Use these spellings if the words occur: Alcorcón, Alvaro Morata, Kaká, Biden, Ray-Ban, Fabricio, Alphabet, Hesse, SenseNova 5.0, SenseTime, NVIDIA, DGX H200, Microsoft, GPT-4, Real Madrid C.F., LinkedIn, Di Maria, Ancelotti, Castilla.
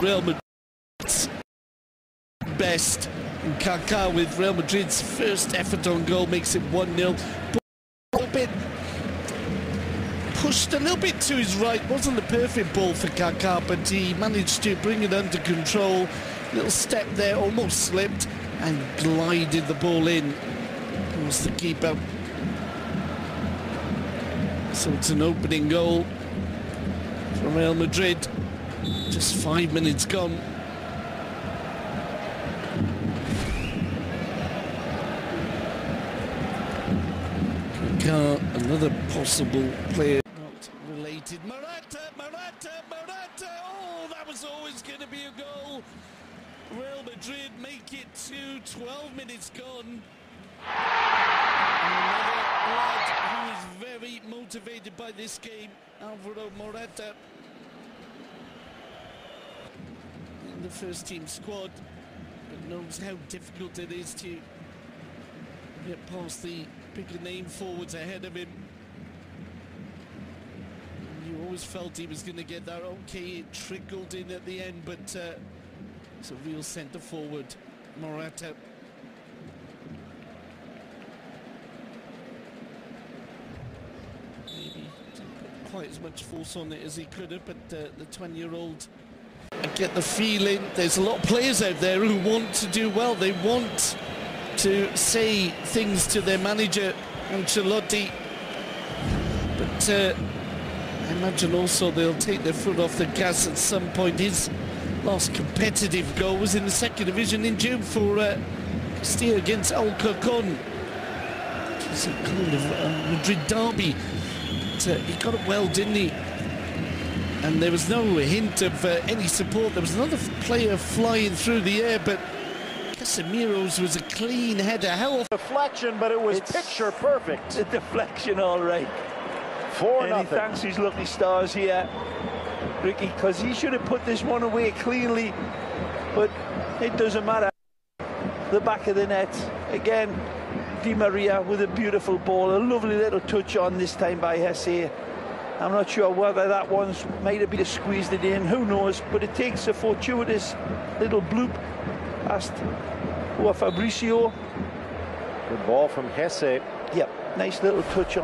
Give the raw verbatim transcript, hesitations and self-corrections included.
Real Madrid's best. And Kaká with Real Madrid's first effort on goal makes it one nil. A little bit pushed a little bit to his right. Wasn't the perfect ball for Kaká, but he managed to bring it under control. Little step there, almost slipped, and glided the ball in. It was the keeper. So it's an opening goal from Real Madrid. Just five minutes gone. Kaká, another possible player. Not related. Morata, Morata, Morata. Oh, that was always going to be a goal. Real Madrid make it two, twelve minutes gone. Another lad who is very motivated by this game, Alvaro Morata, in the first team squad, but knows how difficult it is to get past the bigger name forwards ahead of him. You always felt he was going to get that. Okay, it trickled in at the end, but uh, it's a real centre forward, Morata. Quite as much force on it as he could have, but uh, the twenty year old, I get the feeling there's a lot of players out there who want to do well. They want to say things to their manager Ancelotti, but uh, I imagine also they'll take their foot off the gas at some point. His last competitive goal was in the second division in June for uh, Castilla against Alcorcón. It's a kind of uh, Madrid derby. Uh, he got it well, didn't he? And there was no hint of uh, any support. There was another player flying through the air, but Casemiro's was a clean header. Hell, deflection, but it was it's picture perfect. It's a deflection, all right. Four and nothing. He thanks his lucky stars here, Ricky, because he should have put this one away cleanly, but it doesn't matter. The back of the net again. Di Maria with a beautiful ball, a lovely little touch on this time by Hesse. I'm not sure whether that one's might have been squeezed it in, who knows, but it takes a fortuitous little bloop past Fabricio. Good ball from Hesse. Yep, nice little touch on.